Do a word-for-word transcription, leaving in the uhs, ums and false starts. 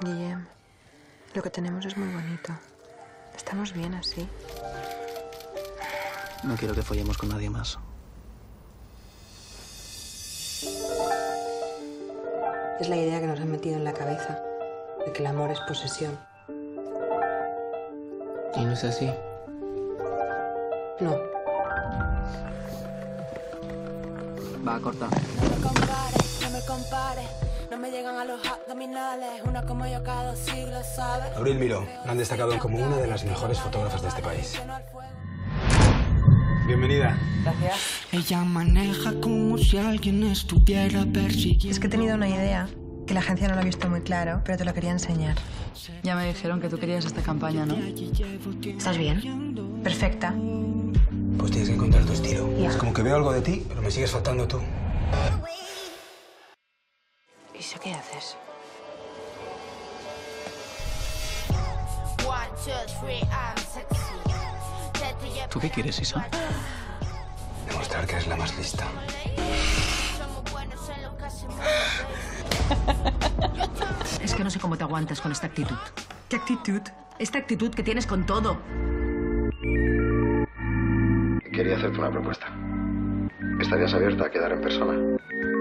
Guillem, lo que tenemos es muy bonito. Estamos bien así. No quiero que follemos con nadie más. Es la idea que nos han metido en la cabeza, de que el amor es posesión. ¿Y no es así? No. Va, corta. No me compares, no me compares, no me llegan a los abdominales, una como yo cada siglo, ¿sabes? Abril Milo, la han destacado como una de las mejores fotógrafas de este país. Bienvenida. Gracias. Ella maneja como si alguien estuviera persiguiendo. Es que he tenido una idea que la agencia no lo ha visto muy claro, pero te lo quería enseñar. Ya me dijeron que tú querías esta campaña, ¿no? ¿Estás bien? Perfecta. Pues tienes que encontrar tu estilo. Ya. Es como que veo algo de ti, pero me sigues faltando tú. ¿Isa, qué haces? ¿Tú qué quieres, Isa? Demostrar que eres la más lista. Es que no sé cómo te aguantas con esta actitud. ¿Qué actitud? Esta actitud que tienes con todo. Quería hacerte una propuesta. ¿Estarías abierta a quedar en persona?